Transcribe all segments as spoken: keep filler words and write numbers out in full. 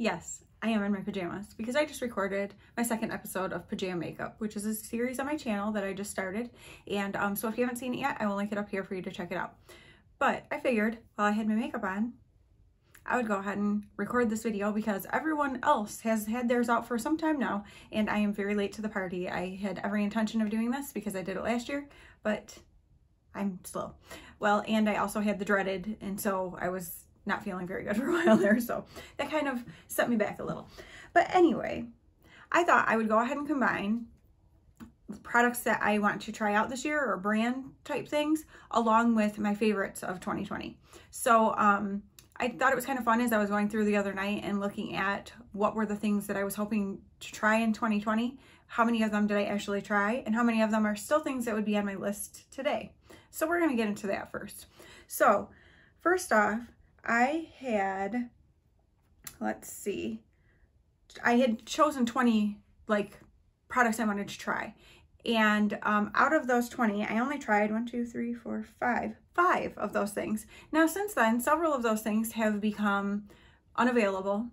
Yes, I am in my pajamas because I just recorded my second episode of Pajama Makeup, which is a series on my channel that I just started. And um, so if you haven't seen it yet, I will link it up here for you to check it out. But I figured while I had my makeup on, I would go ahead and record this video because everyone else has had theirs out for some time now and I am very late to the party. I had every intention of doing this because I did it last year, but I'm slow. Well, and I also had the dreaded, and so I was not feeling very good for a while there, so that kind of set me back a little. But anyway, I thought I would go ahead and combine products that I want to try out this year or brand type things along with my favorites of twenty twenty. So, um, I thought it was kind of fun as I was going through the other night and looking at what were the things that I was hoping to try in twenty twenty. How many of them did I actually try? And how many of them are still things that would be on my list today? So we're going to get into that first. So first off, I had, let's see, I had chosen twenty like products I wanted to try. And um, out of those twenty, I only tried one, two, three, four, five, five of those things. Now, since then, several of those things have become unavailable.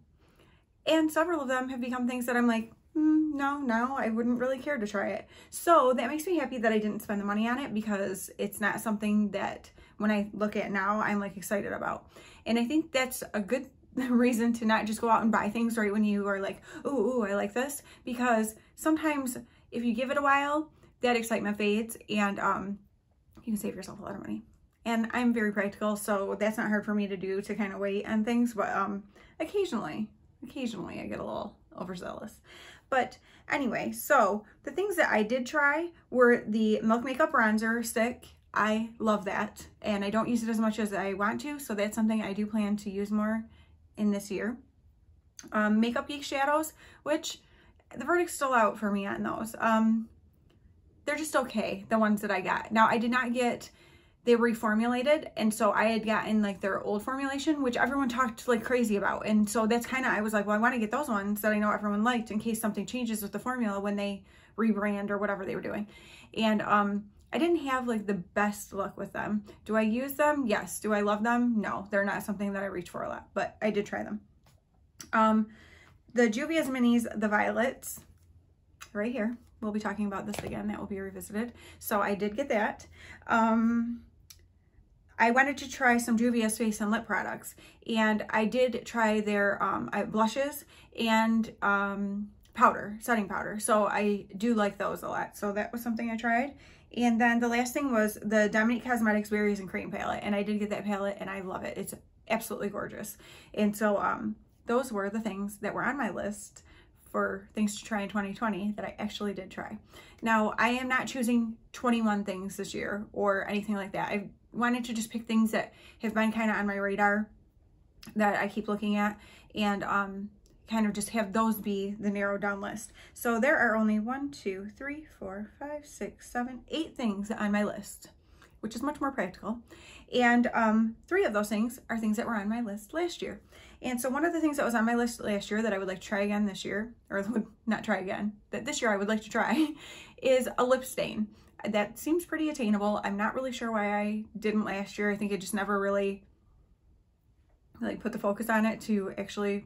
And several of them have become things that I'm like, mm, no, no, I wouldn't really care to try it. So that makes me happy that I didn't spend the money on it because it's not something that when I look at now, I'm like excited about. And I think that's a good reason to not just go out and buy things right when you are like, ooh, ooh, I like this. Because sometimes if you give it a while, that excitement fades and um, you can save yourself a lot of money. And I'm very practical, so that's not hard for me to do to kind of wait on things. But um, occasionally, occasionally I get a little overzealous. But anyway, so the things that I did try were the Milk Makeup Bronzer Stick. I love that. And I don't use it as much as I want to, so that's something I do plan to use more in this year. Um, Makeup Geek Shadows, which the verdict's still out for me on those. Um, they're just okay, the ones that I got. Now, I did not get, they reformulated, and so I had gotten like their old formulation, which everyone talked like crazy about. And so that's kind of, I was like, well, I want to get those ones that I know everyone liked in case something changes with the formula when they rebrand or whatever they were doing. And um, I didn't have like the best luck with them. Do I use them? Yes. Do I love them? No, they're not something that I reach for a lot, but I did try them. Um, The Juvia's Minis, the Violets, right here. We'll be talking about this again. That will be revisited. So I did get that. Um, I wanted to try some Juvia's face and lip products. And I did try their um, blushes and um, powder, setting powder. So I do like those a lot. So that was something I tried. And then the last thing was the Dominique Cosmetics Berries and Cream palette. And I did get that palette and I love it. It's absolutely gorgeous. And so, um, those were the things that were on my list for things to try in twenty twenty that I actually did try. Now, I am not choosing twenty-one things this year or anything like that. I wanted to just pick things that have been kind of on my radar that I keep looking at and um, kind of just have those be the narrowed down list. So there are only one, two, three, four, five, six, seven, eight things on my list, which is much more practical. And um, three of those things are things that were on my list last year. And so one of the things that was on my list last year that I would like to try again this year, or would not try again, that this year I would like to try, is a lip stain. That seems pretty attainable. I'm not really sure why I didn't last year. I think I just never really like put the focus on it to actually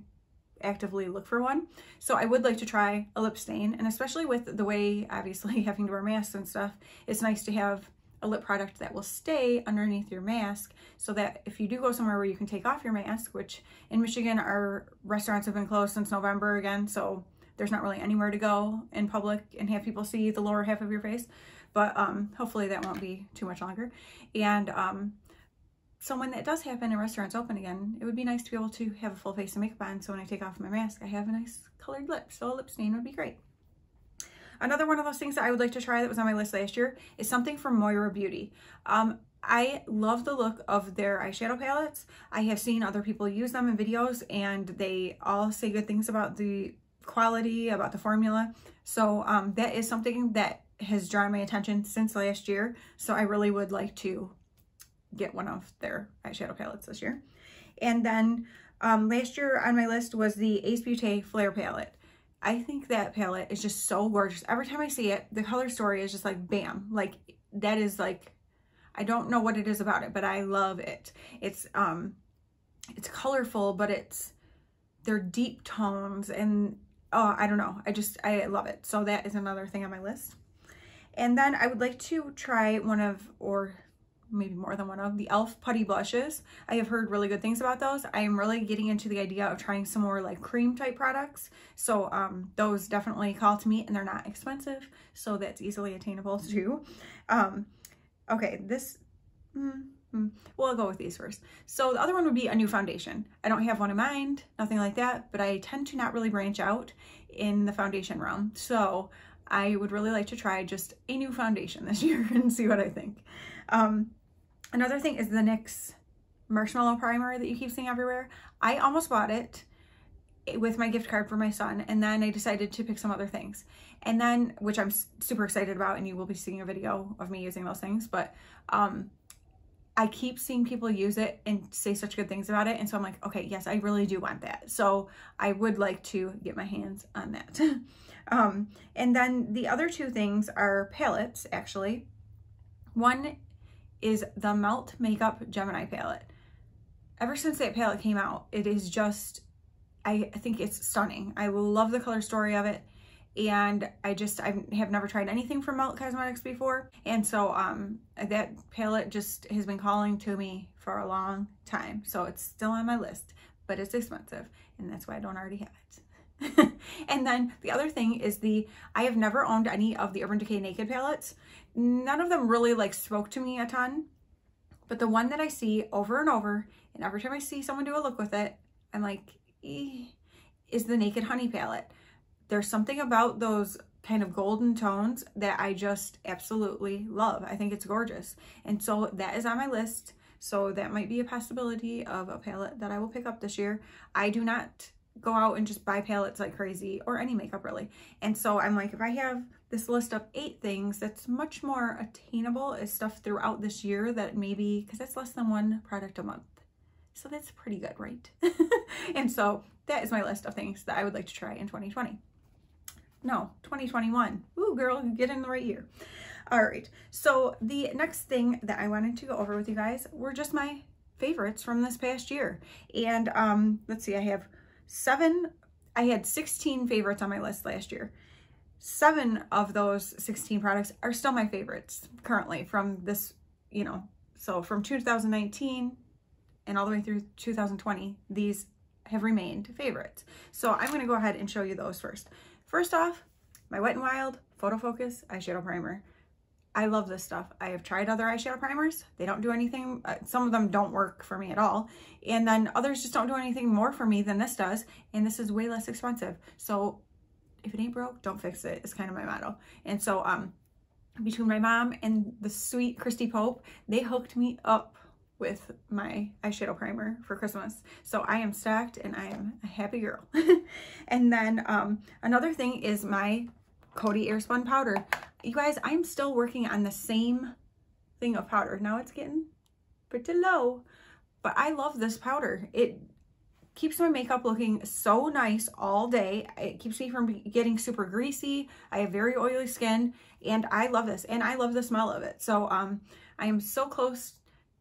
actively look for one. So I would like to try a lip stain. And especially with the way, obviously, having to wear masks and stuff, it's nice to have a lip product that will stay underneath your mask so that if you do go somewhere where you can take off your mask, which in Michigan our restaurants have been closed since November again, so there's not really anywhere to go in public and have people see the lower half of your face, but um, hopefully that won't be too much longer. And um, so when that does happen and restaurants open again, it would be nice to be able to have a full face of makeup on so when I take off my mask I have a nice colored lip, so a lip stain would be great. Another one of those things that I would like to try that was on my list last year is something from Moira Beauty. Um, I love the look of their eyeshadow palettes. I have seen other people use them in videos and they all say good things about the quality, about the formula. So um, that is something that has drawn my attention since last year. So I really would like to get one of their eyeshadow palettes this year. And then um, last year on my list was the Ace Beauté Flare Palette. I think that palette is just so gorgeous. Every time I see it, the color story is just like, bam. Like, that is like, I don't know what it is about it, but I love it. It's, um, it's colorful, but it's they're deep tones, and oh, I don't know. I just, I love it. So that is another thing on my list. And then I would like to try one of, or maybe more than one of, the e l f. Putty Blushes. I have heard really good things about those. I am really getting into the idea of trying some more like cream type products. So um, those definitely call to me, and they're not expensive. So that's easily attainable too. Um, okay, this... Mm, mm, we'll go with these first. So the other one would be a new foundation. I don't have one in mind, nothing like that, but I tend to not really branch out in the foundation realm. So I would really like to try just a new foundation this year and see what I think. Um, another thing is the NYX Marshmallow Primer that you keep seeing everywhere. I almost bought it with my gift card for my son, and then I decided to pick some other things, and then which I'm super excited about, and you will be seeing a video of me using those things. But um, I keep seeing people use it and say such good things about it, and so I'm like, okay, yes, I really do want that. So I would like to get my hands on that. um, and then the other two things are palettes, actually. One is the Melt Makeup Gemini palette. Ever since that palette came out, it is just, I think it's stunning. I love the color story of it. And I just, I have never tried anything from Melt Cosmetics before. And so um, that palette just has been calling to me for a long time. So it's still on my list, but it's expensive. And that's why I don't already have it. And then the other thing is the, I have never owned any of the Urban Decay Naked palettes. None of them really like spoke to me a ton. But the one that I see over and over, and every time I see someone do a look with it, I'm like, eh, is the Naked Honey palette. There's something about those kind of golden tones that I just absolutely love. I think it's gorgeous. And so that is on my list. So that might be a possibility of a palette that I will pick up this year. I do not go out and just buy palettes like crazy, or any makeup really. And so I'm like, if I have this list of eight things, that's much more attainable as stuff throughout this year that maybe, because that's less than one product a month. So that's pretty good, right? And so that is my list of things that I would like to try in twenty twenty. No, twenty twenty-one. Ooh, girl, you get in the right year. All right. So the next thing that I wanted to go over with you guys were just my favorites from this past year. And um, let's see, I have seven. I had sixteen favorites on my list last year. Seven of those sixteen products are still my favorites currently from this, you know, so from two thousand nineteen and all the way through two thousand twenty, these have remained favorites. So I'm going to go ahead and show you those first. First off, my Wet n Wild Photo Focus Eyeshadow Primer. I love this stuff. I have tried other eyeshadow primers. They don't do anything. Uh, some of them don't work for me at all. And then others just don't do anything more for me than this does. And this is way less expensive. So if it ain't broke, don't fix it. It's kind of my motto. And so um, between my mom and the sweet Christy Pope, they hooked me up with my eyeshadow primer for Christmas. So I am stacked, and I am a happy girl. And then um, another thing is my Coty Airspun powder. You guys, I'm still working on the same thing of powder. Now it's getting pretty low, but I love this powder. It keeps my makeup looking so nice all day. It keeps me from getting super greasy. I have very oily skin, and I love this, and I love the smell of it. So um, I am so close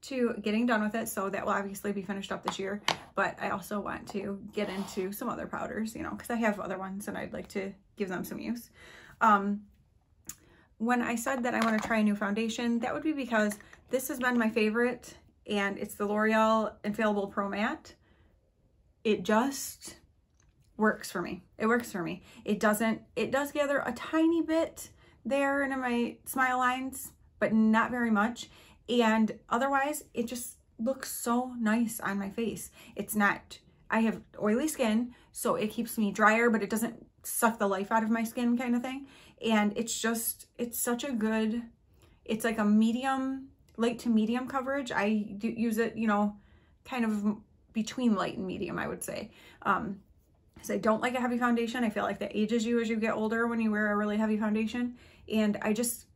to getting done with it, so that will obviously be finished up this year. But I also want to get into some other powders, you know, because I have other ones and I'd like to give them some use. Um, when I said that I want to try a new foundation, that would be because this has been my favorite, and it's the L'Oreal Infallible Pro Matte. It just works for me. It works for me. It doesn't, it does gather a tiny bit there in my smile lines, but not very much. And otherwise, it just looks so nice on my face. It's not, I have oily skin, so it keeps me drier, but it doesn't suck the life out of my skin kind of thing. And it's just, it's such a good, it's like a medium, light to medium coverage. I do use it, you know, kind of between light and medium, I would say. Um, because I don't like a heavy foundation. I feel like that ages you as you get older when you wear a really heavy foundation. And I just,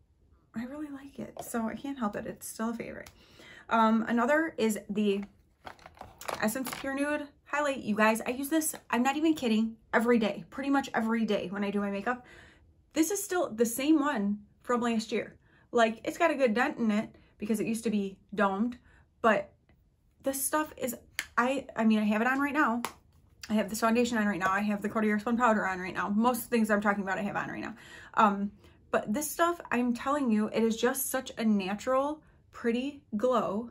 I really like it, so I can't help it. It's still a favorite. Um, another is the Essence Pure Nude Highlight. You guys, I use this, I'm not even kidding, every day, pretty much every day when I do my makeup. This is still the same one from last year. Like, it's got a good dent in it because it used to be domed, but this stuff is, I, I mean, I have it on right now. I have this foundation on right now. I have the Coty Airspun powder on right now. Most of the things I'm talking about I have on right now. Um, but this stuff, I'm telling you, it is just such a natural, pretty glow.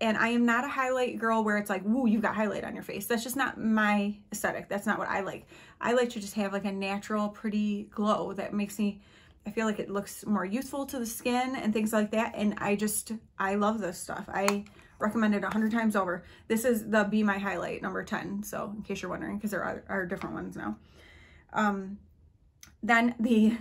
And I am not a highlight girl where it's like, woo, you've got highlight on your face. That's just not my aesthetic. That's not what I like. I like to just have like a natural, pretty glow that makes me, I feel like it looks more youthful to the skin and things like that. And I just, I love this stuff. I recommend it a hundred times over. This is the Be My Highlight number ten. So in case you're wondering, because there are, are different ones now. Um, then the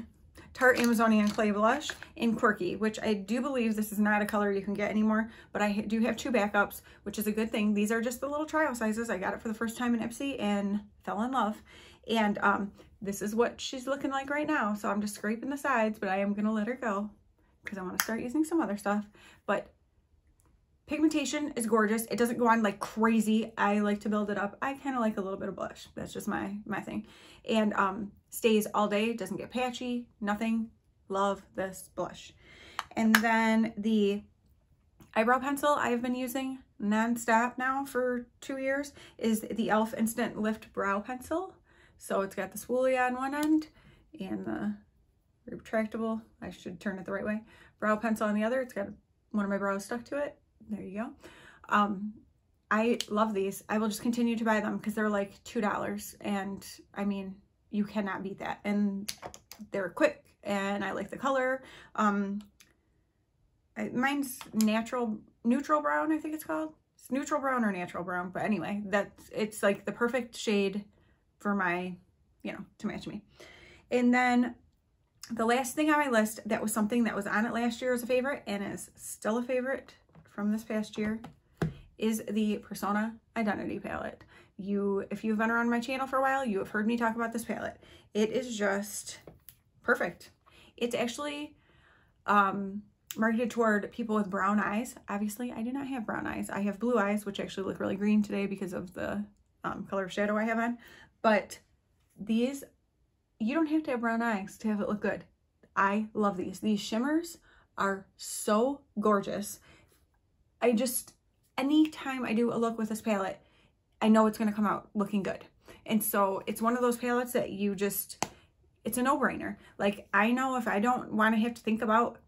Tarte Amazonian Clay Blush in Quirky, which I do believe this is not a color you can get anymore, but I do have two backups, which is a good thing. These are just the little trial sizes. I got it for the first time in Ipsy and fell in love. And um, this is what she's looking like right now. So I'm just scraping the sides, but I am going to let her go because I want to start using some other stuff. But pigmentation is gorgeous. It doesn't go on like crazy. I like to build it up. I kind of like a little bit of blush. That's just my my thing. And um, stays all day. Doesn't get patchy. Nothing. Love this blush. And then the eyebrow pencil I've been using nonstop now for two years is the e l f. Instant Lift Brow Pencil. So it's got the swoolie on one end and the retractable, I should turn it the right way, brow pencil on the other. It's got one of my brows stuck to it. There you go. Um, I love these. I will just continue to buy them because they're like two dollars. And I mean, you cannot beat that. And they're quick and I like the color. Um, I, mine's natural, neutral brown, I think it's called. It's neutral brown or natural brown. But anyway, that's, it's like the perfect shade for my, you know, to match me. And then the last thing on my list that was something that was on it last year as a favorite and is still a favorite from this past year is the Persona Identity palette. You, if you've been around my channel for a while, you have heard me talk about this palette. It is just perfect. It's actually um, marketed toward people with brown eyes. Obviously, I do not have brown eyes. I have blue eyes, which actually look really green today because of the um, color of shadow I have on. But these, you don't have to have brown eyes to have it look good. I love these. These shimmers are so gorgeous. I just, anytime I do a look with this palette, I know it's going to come out looking good. And so it's one of those palettes that you just, it's a no-brainer. Like, I know if I don't want to have to think about,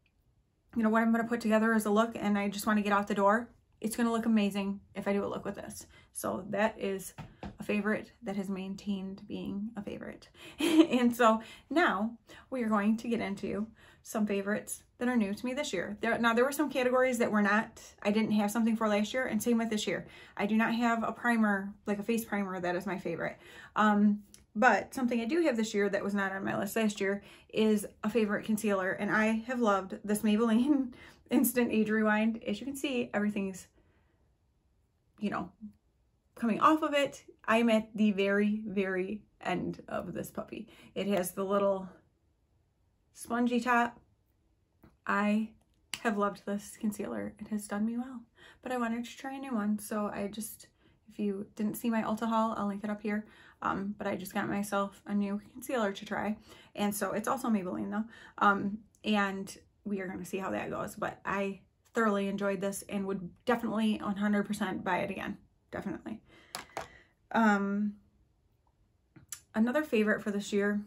you know, what I'm going to put together as a look and I just want to get out the door, it's going to look amazing if I do a look with this. So that is a favorite that has maintained being a favorite. And so now we are going to get into some favorites that are new to me this year. There, now there were some categories that were not, I didn't have something for last year, and same with this year. I do not have a primer, like a face primer, that is my favorite. Um, but something I do have this year that was not on my list last year is a favorite concealer, and I have loved this Maybelline Instant Age Rewind. As you can see, everything's, you know, coming off of it. I'm at the very, very end of this puppy. It has the little spongy top. I have loved this concealer. It has done me well, but I wanted to try a new one. So I just, if you didn't see my Ulta haul, I'll link it up here. Um, but I just got myself a new concealer to try. And so it's also Maybelline though. Um, and we are going to see how that goes, but I thoroughly enjoyed this and would definitely one hundred percent buy it again. Definitely. Um, another favorite for this year,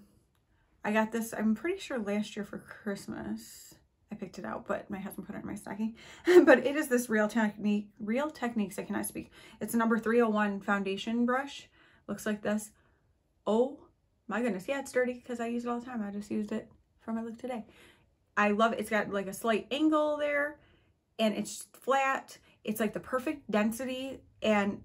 I got this, I'm pretty sure last year for Christmas, I picked it out, but my husband put it in my stocking. But it is this Real Technique, Real Techniques, I cannot speak. It's a number three oh one foundation brush. Looks like this. Oh my goodness. Yeah, it's dirty because I use it all the time. I just used it for my look today. I love it. It's got like a slight angle there and it's flat. It's like the perfect density and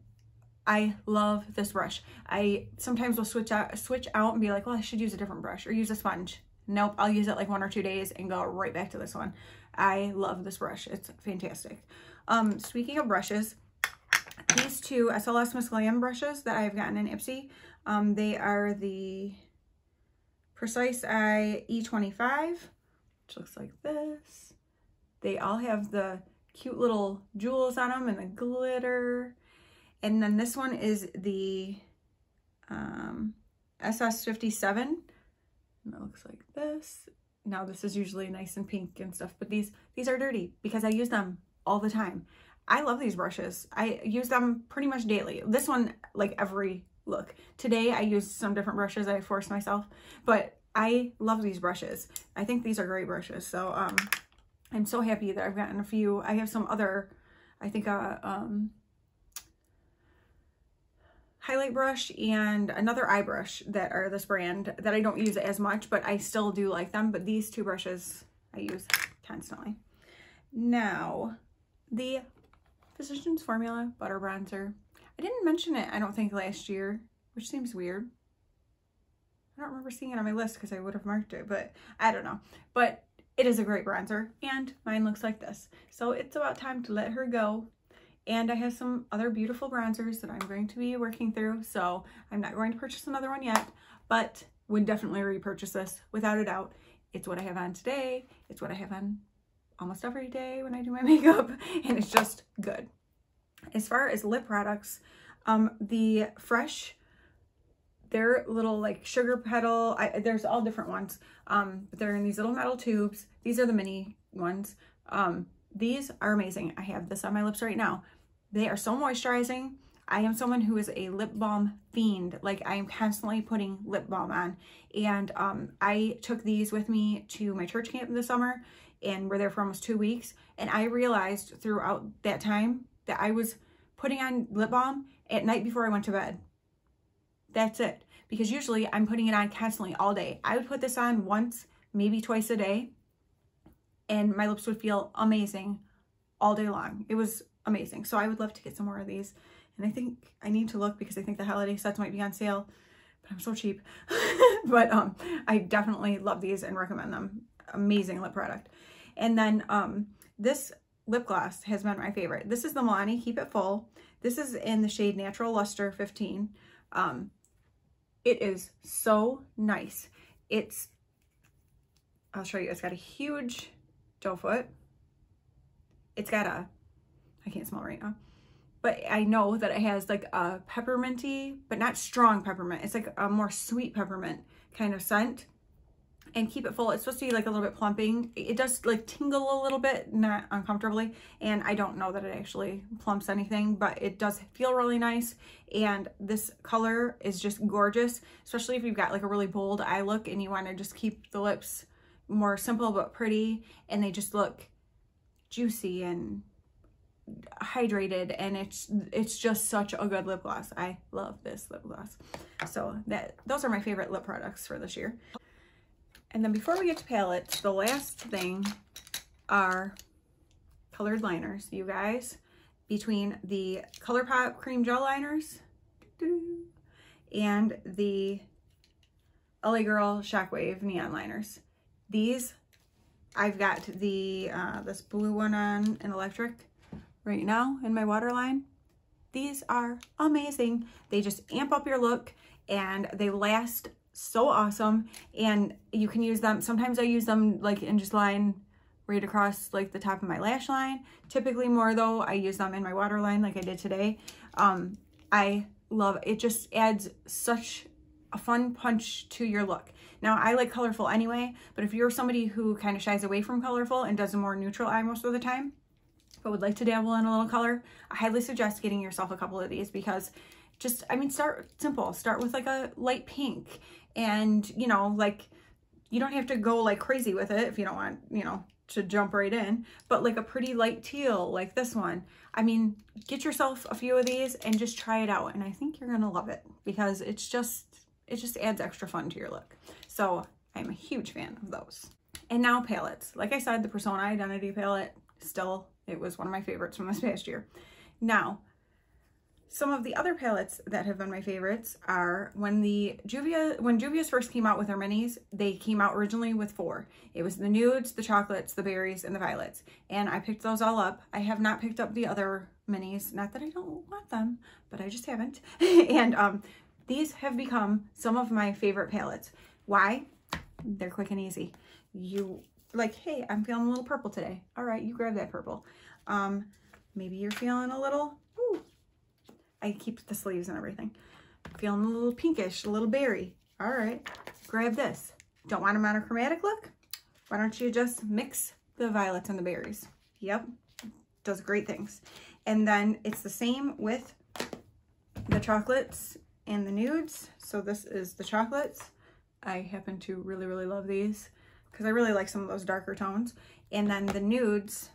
I love this brush. I sometimes will switch out, switch out and be like, well, I should use a different brush or use a sponge. Nope, I'll use it like one or two days and go right back to this one. I love this brush. It's fantastic. Um, speaking of brushes, these two S L S Miscellaneous brushes that I've gotten in Ipsy, um, they are the Precise Eye E twenty-five, which looks like this. They all have the cute little jewels on them and the glitter. And then this one is the um, S S fifty-seven. And it looks like this. Now this is usually nice and pink and stuff, but these, these are dirty because I use them all the time. I love these brushes. I use them pretty much daily. This one, like every look. Today I used some different brushes. I forced myself, but I love these brushes. I think these are great brushes. So um, I'm so happy that I've gotten a few. I have some other, I think a um, highlight brush and another eye brush that are this brand that I don't use as much, but I still do like them. But these two brushes I use constantly. Now, the Physician's Formula Butter Bronzer. I didn't mention it, I don't think, last year, which seems weird. I don't remember seeing it on my list because I would have marked it, but I don't know. But it is a great bronzer, and mine looks like this. So it's about time to let her go. And I have some other beautiful bronzers that I'm going to be working through, so I'm not going to purchase another one yet, but would definitely repurchase this without a doubt. It's what I have on today. It's what I have on almost every day when I do my makeup, and it's just good. As far as lip products, um, the Fresh, their little like sugar petal, I, there's all different ones, um, but they're in these little metal tubes. These are the mini ones. Um, these are amazing. I have this on my lips right now. They are so moisturizing. I am someone who is a lip balm fiend. Like, I am constantly putting lip balm on. And um, I took these with me to my church camp this summer and were there for almost two weeks. And I realized throughout that time that I was putting on lip balm at night before I went to bed. That's it. Because usually I'm putting it on constantly all day. I would put this on once, maybe twice a day, and my lips would feel amazing all day long. It was amazing. So I would love to get some more of these. And I think I need to look because I think the holiday sets might be on sale, but I'm so cheap. But um, I definitely love these and recommend them. Amazing lip product. And then um, this lip gloss has been my favorite. This is the Milani Keep It Full. This is in the shade Natural Luster fifteen. Um, it is so nice. It's, I'll show you, it's got a huge doe foot. It's got a, I can't smell right now, but I know that it has like a pepperminty, but not strong peppermint. It's like a more sweet peppermint kind of scent. And Keep It Full, it's supposed to be like a little bit plumping. It does like tingle a little bit, not uncomfortably, and I don't know that it actually plumps anything, but it does feel really nice. And this color is just gorgeous, especially if you've got like a really bold eye look and you want to just keep the lips more simple but pretty, and they just look juicy and hydrated, and it's it's just such a good lip gloss. I love this lip gloss. So that those are my favorite lip products for this year. And then before we get to palettes, the last thing are colored liners, you guys. Between the ColourPop Cream Gel Liners and the L A Girl Shockwave Neon Liners. These, I've got the uh, this blue one on an electric right now in my waterline. These are amazing. They just amp up your look, and they last so awesome. And you can use them, sometimes I use them like in just line right across like the top of my lash line. Typically more though, I use them in my waterline like I did today. Um, I love, it just adds such a fun punch to your look. Now I like colorful anyway, but if you're somebody who kind of shies away from colorful and does a more neutral eye most of the time, but would like to dabble in a little color, I highly suggest getting yourself a couple of these because just, I mean, start simple. Start with like a light pink, and you know, like you don't have to go like crazy with it if you don't want, you know, to jump right in, but like a pretty light teal like this one. I mean, get yourself a few of these and just try it out. And I think you're going to love it because it's just, it just adds extra fun to your look. So I'm a huge fan of those. And now palettes. Like I said, the Persona Identity palette, still, it was one of my favorites from this past year. Now, some of the other palettes that have been my favorites are when the Juvia, when Juvia's first came out with their minis, they came out originally with four. It was the nudes, the chocolates, the berries, and the violets. And I picked those all up. I have not picked up the other minis. Not that I don't want them, but I just haven't. And um, these have become some of my favorite palettes. Why? They're quick and easy. You like, hey, I'm feeling a little purple today. All right, you grab that purple. Um, maybe you're feeling a little, I keep the sleeves and everything. Feeling a little pinkish, a little berry. All right, grab this. Don't want a monochromatic look? Why don't you just mix the violets and the berries? Yep, does great things. And then it's the same with the chocolates and the nudes. So this is the chocolates. I happen to really, really love these because I really like some of those darker tones. And then the nudes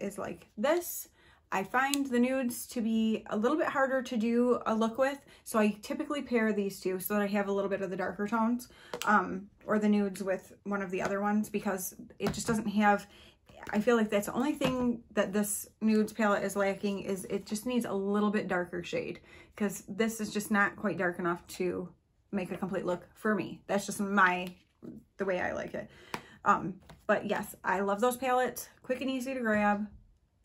is like this. I find the nudes to be a little bit harder to do a look with, so I typically pair these two so that I have a little bit of the darker tones, um, or the nudes with one of the other ones, because it just doesn't have, I feel like that's the only thing that this nudes palette is lacking, is it just needs a little bit darker shade, because this is just not quite dark enough to make a complete look for me. That's just my, the way I like it. Um, but yes, I love those palettes, quick and easy to grab.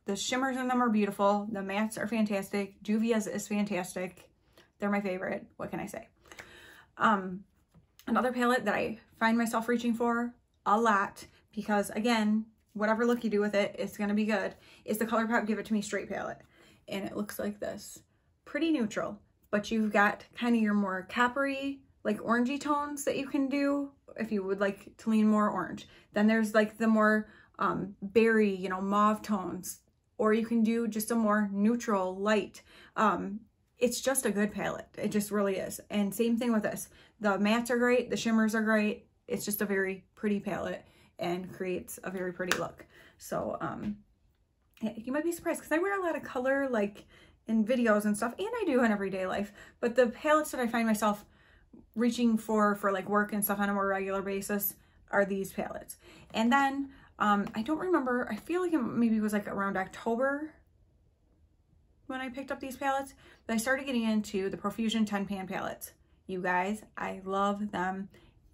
The shimmers in them are beautiful. The mattes are fantastic. Juvia's is fantastic. They're my favorite. What can I say? Um, another palette that I find myself reaching for a lot, because again, whatever look you do with it, it's going to be good, is the ColourPop Give It To Me Straight palette. And it looks like this. Pretty neutral, but you've got kind of your more coppery, like orangey tones that you can do if you would like to lean more orange. Then there's like the more um, berry, you know, mauve tones. Or you can do just a more neutral light. Um, it's just a good palette. It just really is. And same thing with this. The mattes are great. The shimmers are great. It's just a very pretty palette and creates a very pretty look. So um, yeah, you might be surprised, because I wear a lot of color like in videos and stuff, and I do in everyday life. But the palettes that I find myself reaching for for like work and stuff on a more regular basis are these palettes. And then Um, I don't remember, I feel like it maybe was like around October when I picked up these palettes, but I started getting into the Profusion ten pan palettes. You guys, I love them.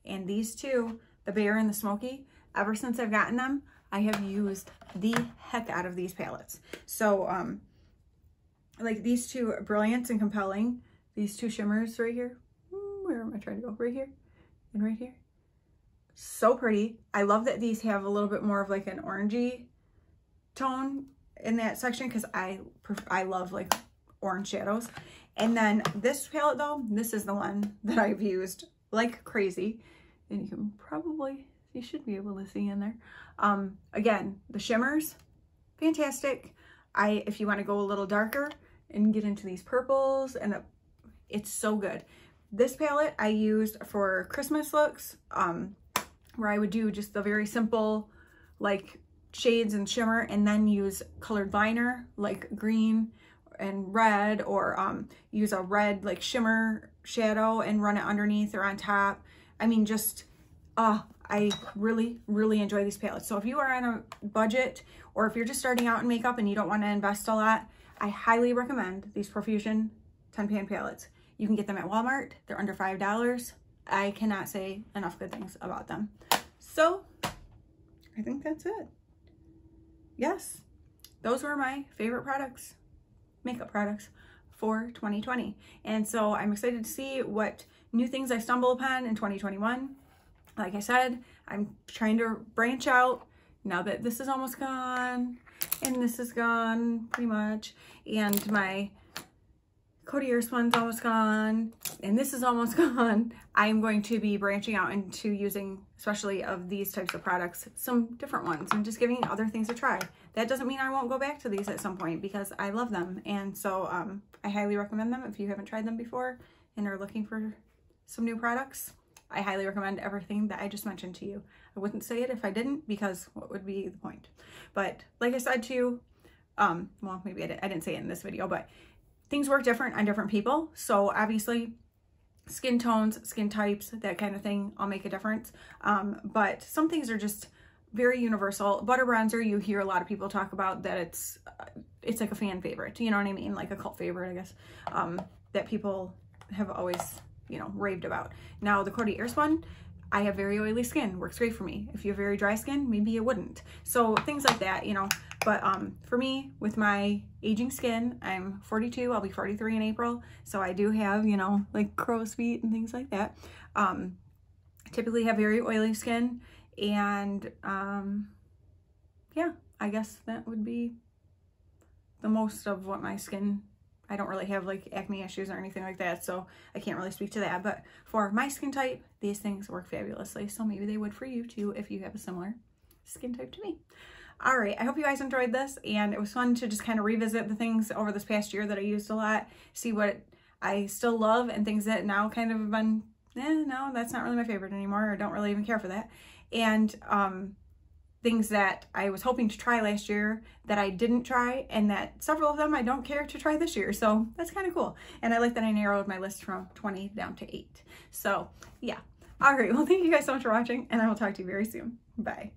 And these two, the Bare and the Smoky, ever since I've gotten them, I have used the heck out of these palettes. So, um, like these two, Brilliance and Compelling, these two shimmers right here, where am I trying to go? Right here and right here. So pretty. I love that these have a little bit more of like an orangey tone in that section, because I I love like orange shadows. And then this palette though, this is the one that I've used like crazy, and you can probably, you should be able to see in there. Um, again, the shimmers, fantastic. I if you want to go a little darker and get into these purples, and the, it's so good. This palette I used for Christmas looks. Um, where I would do just the very simple like shades and shimmer, and then use colored liner like green and red, or um, use a red like shimmer shadow and run it underneath or on top. I mean, just, uh, I really, really enjoy these palettes. So if you are on a budget, or if you're just starting out in makeup and you don't want to invest a lot, I highly recommend these Profusion ten pan palettes. You can get them at Walmart. They're under five dollars. I cannot say enough good things about them. So I think that's it. Yes, those were my favorite products, makeup products for twenty twenty. And so I'm excited to see what new things I stumble upon in twenty twenty-one. Like I said, I'm trying to branch out now that this is almost gone, and this is gone pretty much, and my Coty Airspun's almost gone, and this is almost gone. I'm going to be branching out into using, especially of these types of products, some different ones, and just giving other things a try. That doesn't mean I won't go back to these at some point, because I love them. And so um, I highly recommend them. If you haven't tried them before and are looking for some new products, I highly recommend everything that I just mentioned to you. I wouldn't say it if I didn't, because what would be the point? But like I said to you, um, well, maybe I, did, I didn't say it in this video, but things work different on different people. So obviously skin tones, skin types, that kind of thing all make a difference. Um, but some things are just very universal. Butter bronzer, you hear a lot of people talk about that it's, uh, it's like a fan favorite. You know what I mean? Like a cult favorite, I guess, um, that people have always, you know, raved about. Now the Coty Airspun, I have very oily skin, works great for me. If you have very dry skin, maybe it wouldn't. So things like that, you know. But um, for me, with my aging skin, I'm forty-two, I'll be forty-three in April. So I do have, you know, like crow's feet and things like that. Um, typically have very oily skin. And um, yeah, I guess that would be the most of what my skin, I don't really have like acne issues or anything like that, so I can't really speak to that. But for my skin type, these things work fabulously. So maybe they would for you too, if you have a similar skin type to me. All right, I hope you guys enjoyed this, and it was fun to just kind of revisit the things over this past year that I used a lot, see what I still love and things that now kind of have been, eh, no, that's not really my favorite anymore, or don't really even care for that. And um, things that I was hoping to try last year that I didn't try, and that several of them I don't care to try this year. So that's kind of cool. And I like that I narrowed my list from twenty down to eight. So yeah. All right, well, thank you guys so much for watching, and I will talk to you very soon. Bye.